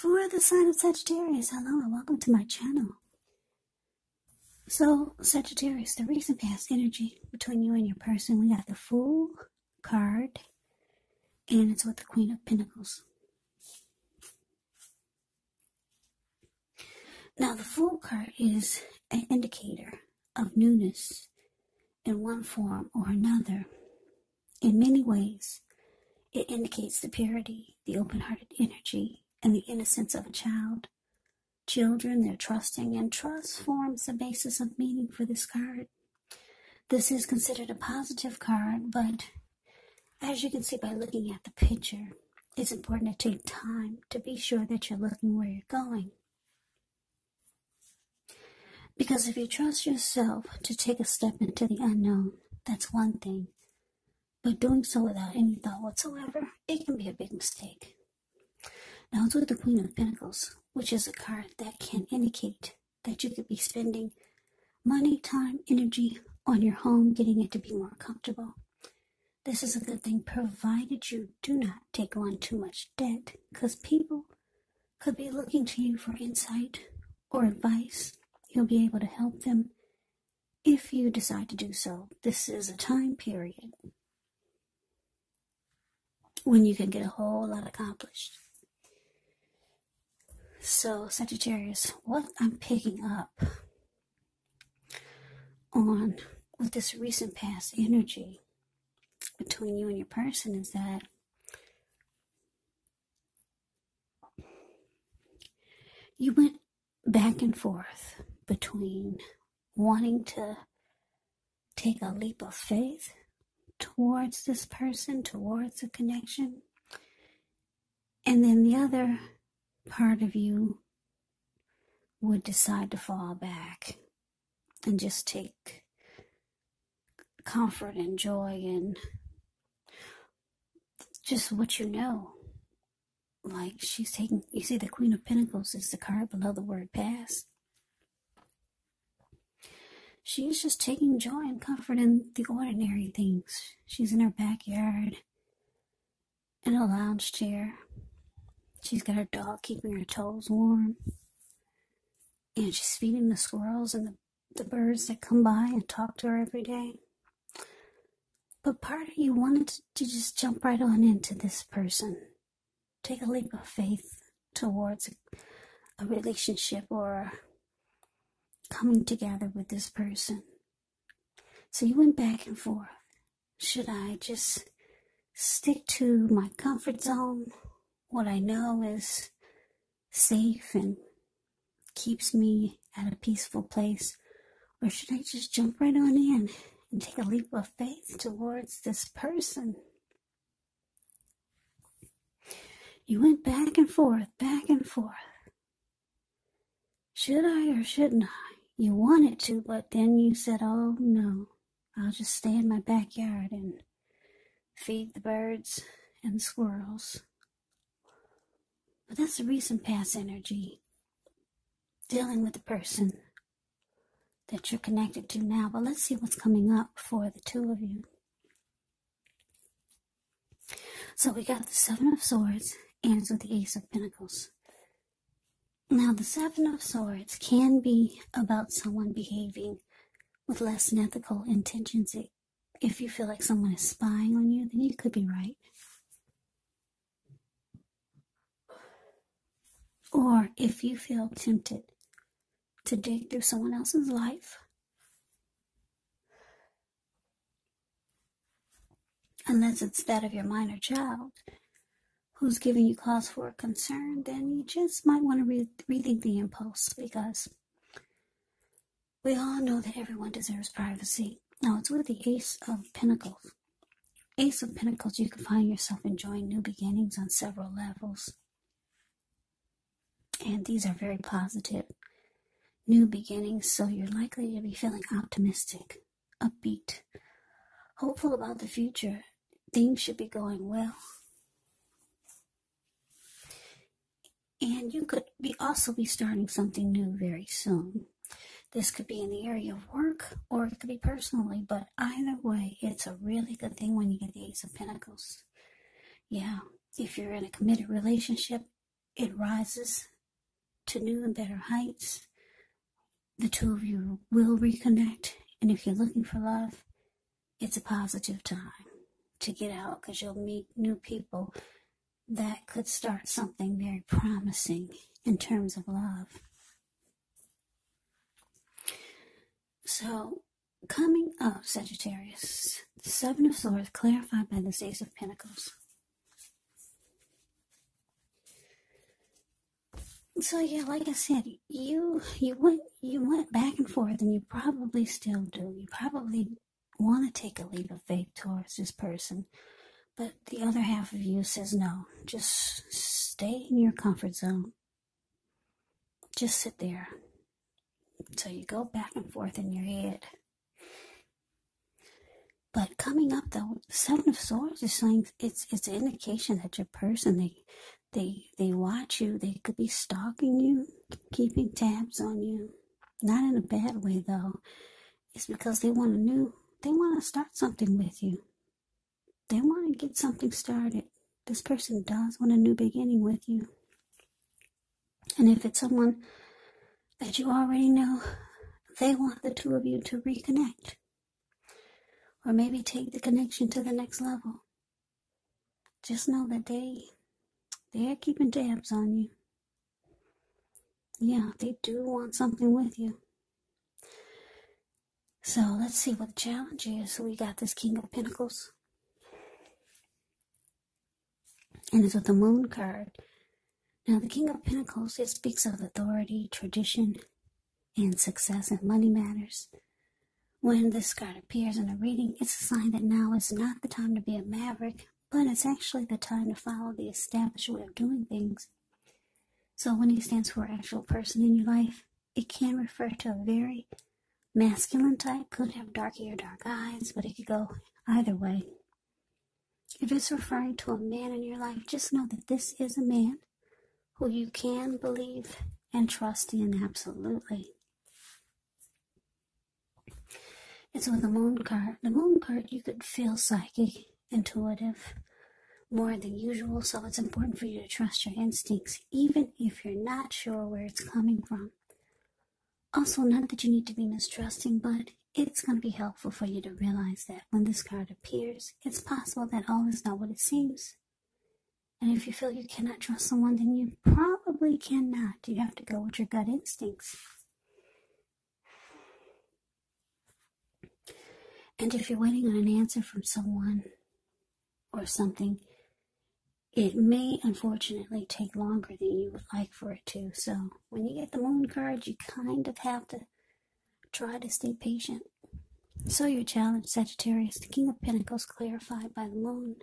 for the sign of Sagittarius. Hello and welcome to my channel. So Sagittarius, the recent past energy between you and your person, we got the Fool card and it's with the Queen of Pentacles. Now the Fool card is an indicator of newness in one form or another. In many ways, it indicates the purity, the open-hearted energy, and the innocence of a child. Children, they're trusting, and trust forms the basis of meaning for this card. This is considered a positive card, but as you can see by looking at the picture, it's important to take time to be sure that you're looking where you're going. Because if you trust yourself to take a step into the unknown, that's one thing. But doing so without any thought whatsoever, it can be a big mistake. Now it's with the Queen of Pentacles, which is a card that can indicate that you could be spending money, time, energy on your home, getting it to be more comfortable. This is a good thing, provided you do not take on too much debt, because people could be looking to you for insight or advice. You'll be able to help them if you decide to do so. This is a time period when you can get a whole lot accomplished. So Sagittarius, what I'm picking up on with this recent past energy between you and your person is that you went back and forth between wanting to take a leap of faith towards this person, towards a connection, and then the other part of you would decide to fall back and just take comfort and joy in just what you know. Like she's taking, you see the Queen of Pentacles is the card below the word past. She's just taking joy and comfort in the ordinary things. She's in her backyard, in a lounge chair. She's got her dog keeping her toes warm. And she's feeding the squirrels and the birds that come by and talk to her every day. But part of you wanted to just jump right on into this person. Take a leap of faith towards a relationship or coming together with this person. So you went back and forth. Should I just stick to my comfort zone? What I know is safe and keeps me at a peaceful place. Or should I just jump right on in and take a leap of faith towards this person? You went back and forth, back and forth. Should I or shouldn't I? You wanted to, but then you said, oh no, I'll just stay in my backyard and feed the birds and the squirrels. But that's the recent past energy, dealing with the person that you're connected to now. But let's see what's coming up for the two of you. So we got the Seven of Swords and it's with the Ace of Pentacles. Now, the Seven of Swords can be about someone behaving with less than ethical intentions. If you feel like someone is spying on you, then you could be right. Or if you feel tempted to dig through someone else's life, unless it's that of your minor child, who's giving you cause for concern, then you just might want to rethink the impulse, because we all know that everyone deserves privacy. Now, it's with the Ace of Pentacles. Ace of Pentacles, you can find yourself enjoying new beginnings on several levels. And these are very positive new beginnings, so you're likely to be feeling optimistic, upbeat, hopeful about the future. Things should be going well. And you could be also be starting something new very soon. This could be in the area of work or it could be personally, but either way, it's a really good thing when you get the Ace of Pentacles. Yeah, if you're in a committed relationship, It rises to new and better heights. The two of you will reconnect. And if you're looking for love, it's a positive time to get out, because you'll meet new people that could start something very promising in terms of love. So, coming up, Sagittarius, the Seven of Swords, clarified by the Ace of Pentacles. So yeah, like I said, you went back and forth, and you probably still do. You probably want to take a leap of faith towards this person, but the other half of you says no. Just stay in your comfort zone. Just sit there. So you go back and forth in your head. But coming up, though, Seven of Swords is saying it's an indication that your person, they watch you. They could be stalking you, keeping tabs on you. Not in a bad way, though. It's because they want to start something with you. They want to get something started. This person does want a new beginning with you. And if it's someone that you already know, they want the two of you to reconnect. Or maybe take the connection to the next level. Just know that they're keeping tabs on you. Yeah, they do want something with you. So let's see what the challenge is. So we got this King of Pentacles. And it's with the Moon card. Now the King of Pentacles, it speaks of authority, tradition, and success in money matters. When this card appears in a reading, it's a sign that now is not the time to be a maverick, but it's actually the time to follow the established way of doing things. So when he stands for an actual person in your life, it can refer to a very masculine type, could have dark hair, dark eyes, but it could go either way. If it's referring to a man in your life, just know that this is a man who you can believe and trust in absolutely. It's with the Moon card. The Moon card, you could feel psychic, intuitive, more than usual, so it's important for you to trust your instincts, even if you're not sure where it's coming from. Also, not that you need to be mistrusting, but it's going to be helpful for you to realize that when this card appears, it's possible that all is not what it seems. And if you feel you cannot trust someone, then you probably cannot. You have to go with your gut instincts. And if you're waiting on an answer from someone or something, it may unfortunately take longer than you would like for it to. So when you get the Moon card, you kind of have to try to stay patient. So your challenge, Sagittarius, the King of Pentacles clarified by the Moon.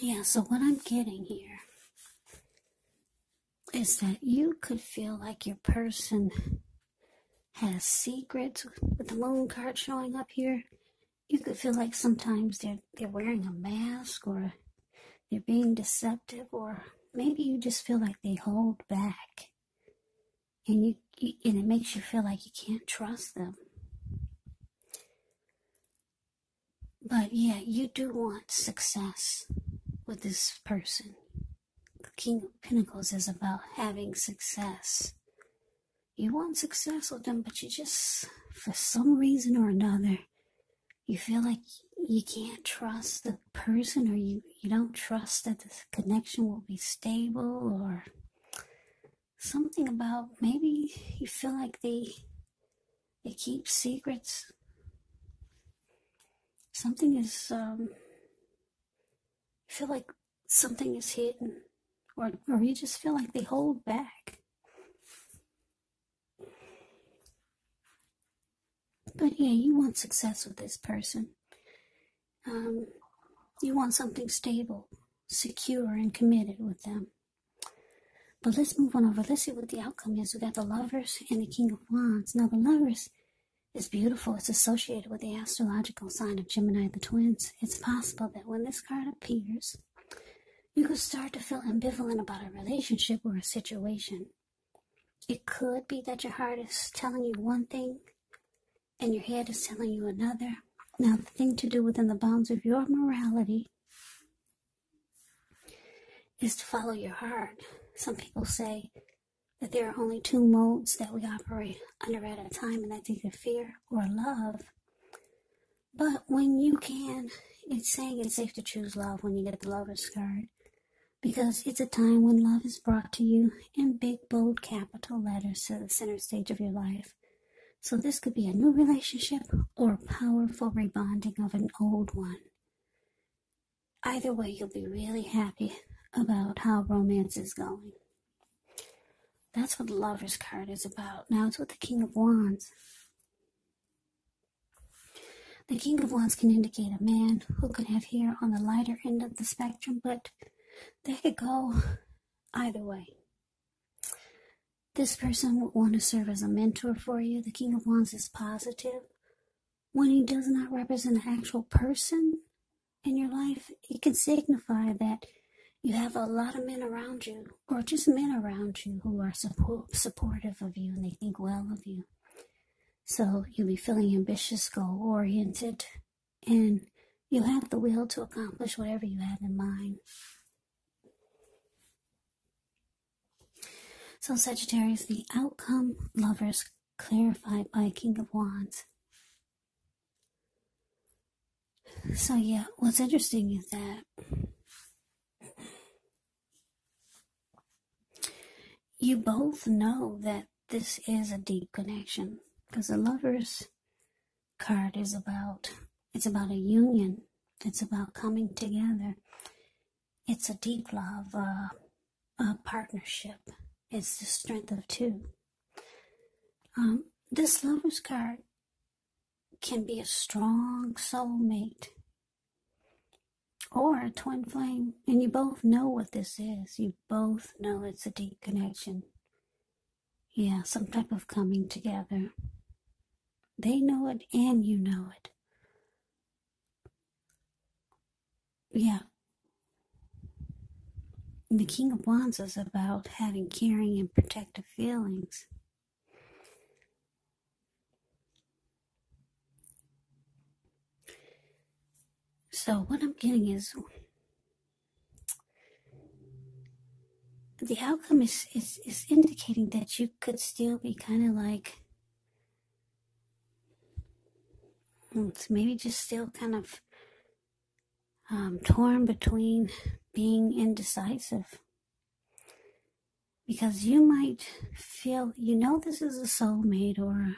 Yeah, so what I'm getting here is that you could feel like your person has secrets. With the Moon card showing up here, you could feel like sometimes they're wearing a mask, or they're being deceptive, or maybe you just feel like they hold back, and and it makes you feel like you can't trust them. But yeah, you do want success with this person. King of Pentacles is about having success. You want success with them, but you just, for some reason or another, you feel like you can't trust the person, or you don't trust that the connection will be stable, or something about, maybe you feel like they keep secrets. Something is, you feel like something is hidden. Or you just feel like they hold back. But yeah, you want success with this person. You want something stable, secure, and committed with them. But let's move on over. Let's see what the outcome is. We got the Lovers and the King of Wands. Now, the Lovers is beautiful. It's associated with the astrological sign of Gemini, the twins. It's possible that when this card appears, you could start to feel ambivalent about a relationship or a situation. It could be that your heart is telling you one thing and your head is telling you another. Now, the thing to do within the bounds of your morality is to follow your heart. Some people say that there are only two modes that we operate under at a time, and that's either fear or love. But when you can, it's saying it's safe to choose love when you get the Lover's card, because it's a time when love is brought to you in big, bold, capital letters to the center stage of your life. So this could be a new relationship or a powerful rebonding of an old one. Either way, you'll be really happy about how romance is going. That's what the Lover's card is about. Now it's with the King of Wands. The King of Wands can indicate a man who could have hair on the lighter end of the spectrum, but they could go either way. This person would want to serve as a mentor for you. The King of Wands is positive. When he does not represent an actual person in your life, it can signify that you have a lot of men around you, or just men around you who are supportive of you and they think well of you. So you'll be feeling ambitious, goal-oriented, and you'll have the will to accomplish whatever you have in mind. So Sagittarius, the outcome, Lovers, clarified by King of Wands. So yeah, what's interesting is that you both know that this is a deep connection, because the Lovers card is about, it's about a union. It's about coming together. It's a deep love, a partnership. It's the strength of two. This Lover's card can be a strong soulmate or a twin flame. And you both know what this is. You both know it's a deep connection. Yeah, some type of coming together. They know it and you know it. Yeah. The King of Wands is about having caring and protective feelings. So what I'm getting is the outcome is indicating that you could still be kind of like, maybe just still kind of torn between being indecisive, because you might feel, you know, this is a soulmate or a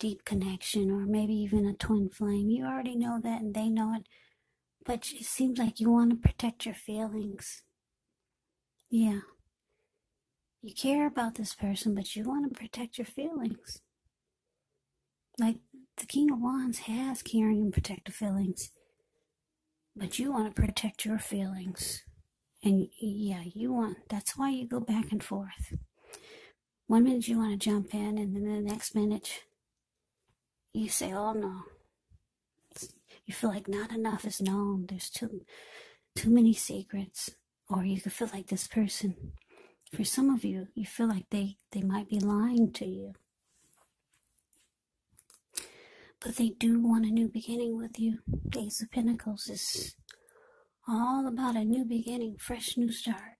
deep connection or maybe even a twin flame. You already know that and they know it, but it seems like you want to protect your feelings. Yeah, you care about this person, but you want to protect your feelings. Like the King of Wands has caring and protective feelings, but you want to protect your feelings. And yeah, you want, that's why you go back and forth. One minute you want to jump in, and then the next minute you say, oh no. You feel like not enough is known. There's too many secrets. Or you could feel like this person, for some of you, you feel like they might be lying to you. But they do want a new beginning with you. Ace of Pentacles is all about a new beginning, fresh new start.